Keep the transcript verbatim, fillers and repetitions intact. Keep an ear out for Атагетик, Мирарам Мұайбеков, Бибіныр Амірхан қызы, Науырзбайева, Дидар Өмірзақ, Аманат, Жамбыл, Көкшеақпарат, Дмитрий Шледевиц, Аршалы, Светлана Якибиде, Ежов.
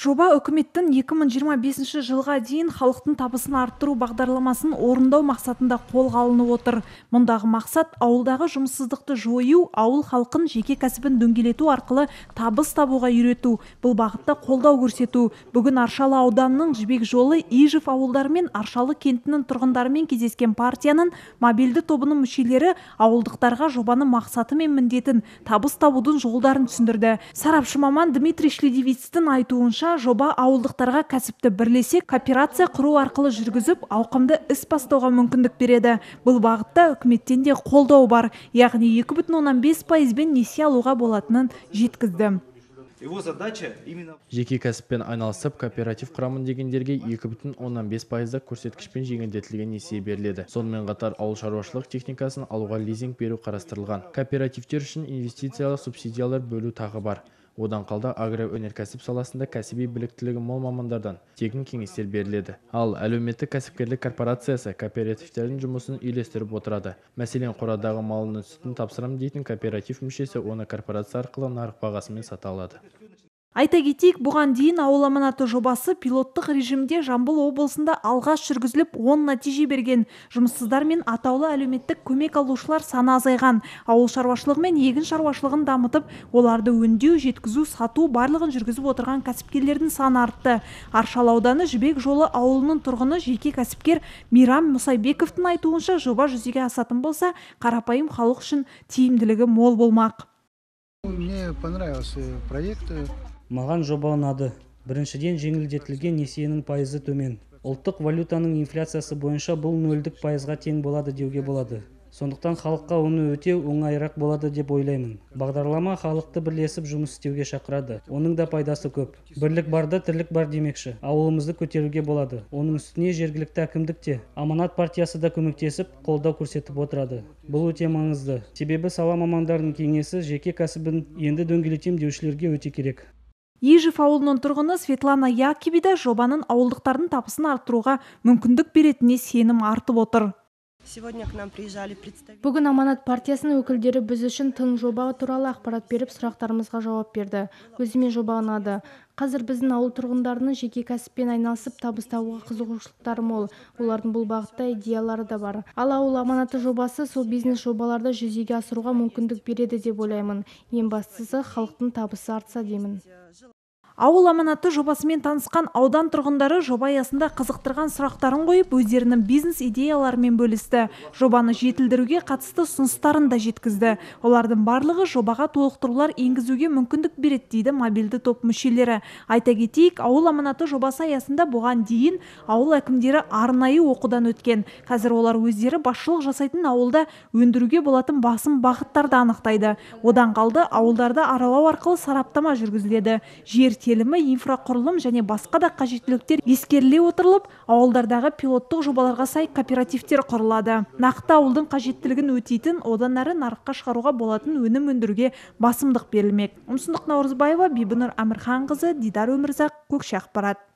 Жоба үкіметтің екі мың жиырма бесінші жылға дейін халықтың табысын арттыру бағдарламасын орындау мақсатында қолға алынып отыр. Мұндағы мақсат ауылдағы жұмыссыздықты жою, ауыл халқын жеке кәсібін дөңгелету арқылы табыс табуға үйрету. Бұл бағытта қолдау көрсету. Бүгін Аршалы ауданының Жібек жолы, Ежов ауылдары мен Аршалы кентінің тұрғындарымен кездескен партияның мобильді тобының мүшелері ауылдықтарға жобаның мақсаты мен міндетін, табыс табудың жолдарын түсіндірді. Сарапшы маман Дмитрий Шледевицтің айтуынша, жоба ауылдықтарға кәсіпті бірлесе кооперация құру арқылы жүргізіп, ауқымды іс бастауға мүмкіндік береді. Бұл бағытта үкіметтен де қолдау бар, яғни екі бүтін оннан бес пайыз-бен несие алуға болатынын жеткізді. Жеке кәсіппен айналысып, кооператив құрамын дегендерге екі бүтін оннан бес пайыз-дық көрсеткішпен жеңілдетілген несие беріледі. Сонымен қатар ауыл шаруашылық техникасын алуға лизинг беру қарастырылған. Кооперативтер үшін инвестициялық субсидиялар бөлу тағы бар. Одан қалда агроөнеркәсіп саласында кәсіби біліктілігі мол мамандардан тегін кеңестер беріледі. Ал әлеуметтік кәсіпкерлік корпорациясы кооперативтердің жұмысын үйлестіріп отырады. Мәселен, қорадағы малының сүтін тапсырам дейтін кооператив мүшесі оны корпорация арқылы нарық бағасымен сата алады. Атагетик бұған дейін ауыл аманаты жобасы пилоттық режимде Жамбыл облысында алғаш жүргізіліп оң нәтиже берген. Жұмыссыздар мен атаулы әлеуметтік көмек алушылар саны азайған. Ауыл шаруашылығы мен егін шаруашылығын дамытып, оларды өңдеу, жеткізу, сату барлығын жүргізіп отырған кәсіпкерлердің саны артты. Аршалы ауданы Жібек жолы ауылының тұрғыны жеке кәсіпкер Мирарам Мұайбековтың айтуынша, жоба жүзеге асатын болса, қарапайым халық үшін тиімділігі мол болмақ. Мне понравился проект. Маған жоба ұнады. Біріншіден жеңілдетілген несиенің пайызы төмен. Ұлттық валютаның инфляциясы бойынша бұл нөлдік пайызға тең болады деуге болады. Сондықтан халыққа оны өтеу оңайырақ болады деп ойлаймын. Бағдарлама халықты бірлесіп жұмыс істеуге шақырады. Оның да пайдасы көп. Бірлік барда тірлік бар демекші. Ауылымызды көтеруге болады. Оның үстіне жергілікті әкімдік те, Аманат партиясы да көмектесіп, қолдау көрсетіп отырады. Бұл өте маңызды. Себебі сала мамандарының кеңесі жеке кәсібін енді дөңгелетем деушілерге өте керек. Ежов ауылының тұрғыны Светлана Якибиде жобаның ауылдықтардың табысын арттыруға мүмкіндік беретіне сенім артып отыр. Бүгін Аманат партиясының өкілдері біз үшін тың жоба туралы ақпарат беріп, сұрақтарымызға жауап берді. Өзіме жоба ұнады. Қазір біздің ауыл тұрғындарының жеке кәсіппен айналысып табыс табуға қызығушылықтары мол. Олардың бұл бағытта идеялары да бар. Ал ауыл аманаты жобасы сол бизнес жобаларда жүзеге асыруға мүмкіндік береді деп ойлаймын. Ең бастысы халықтың табысы артса деймін. Ауыл аманаты жобасымен танысқан аудан тұрғындары жоба аясында қызықтырған сұрақтарын қойып, өздерінің бизнес идеяларымен бөлісті. Жобаны жетілдіруге қатысты ұсыныстарын да жеткізді. Олардың барлығы жобаға толықтырулар енгізуге мүмкіндік береді дейді мобильді топ мүшелері. Айта кетейік, ауыл аманаты жобасы аясында бұған дейін ауыл әкімдері арнайы оқудан өткен. Қазір олар өздері басшылық жасайтын ауылда өндіруге болатын басым бағыттарды анықтайды. Одан қалды ауылдарды аралау арқылы сараптама жүргізіледі. Жер телімі, инфрақұрылым және басқа да қажеттіліктер ескеріле отырылып, ауылдардағы пилоттық жобаларға сай кооперативтер құрылады. Нақты ауылдың қажеттілігін өтейтін, одан әрі нарыққа шығаруға болатын өнім өндіруге басымдық берілмек. Науырзбайева, Бибіныр Амірхан қызы, Дидар Өмірзақ, Көкшеақпарат.